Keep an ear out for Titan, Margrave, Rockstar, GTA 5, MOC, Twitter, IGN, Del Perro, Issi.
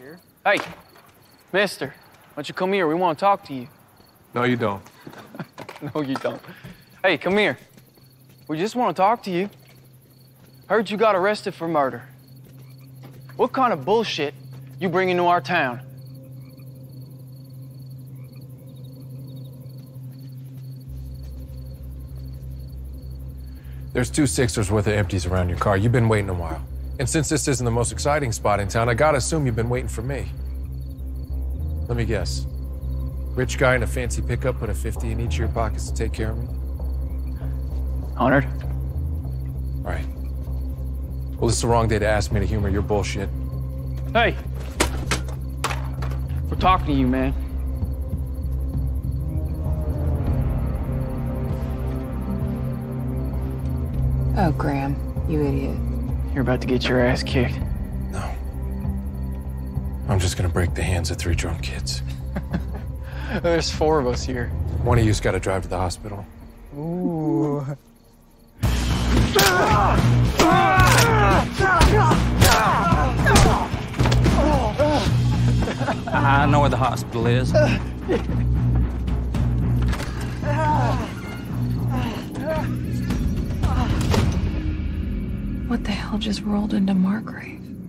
here. Hey, mister, why don't you come here? We want to talk to you. No, you don't. No, you don't. Hey, come here. We just want to talk to you. Heard you got arrested for murder. What kind of bullshit you bringing to our town? There's 2 sixers worth of empties around your car. You've been waiting a while. And since this isn't the most exciting spot in town, I gotta assume you've been waiting for me. Let me guess. Rich guy in a fancy pickup put a 50 in each of your pockets to take care of me? Honored. All right. Well, it's the wrong day to ask me to humor your bullshit. Hey! We're talking to you, man. Oh, Graham, you idiot. You're about to get your ass kicked. No. I'm just gonna break the hands of 3 drunk kids. There's 4 of us here. One of you's got to drive to the hospital. Ooh. I know where the hospital is. What the hell just rolled into Margrave?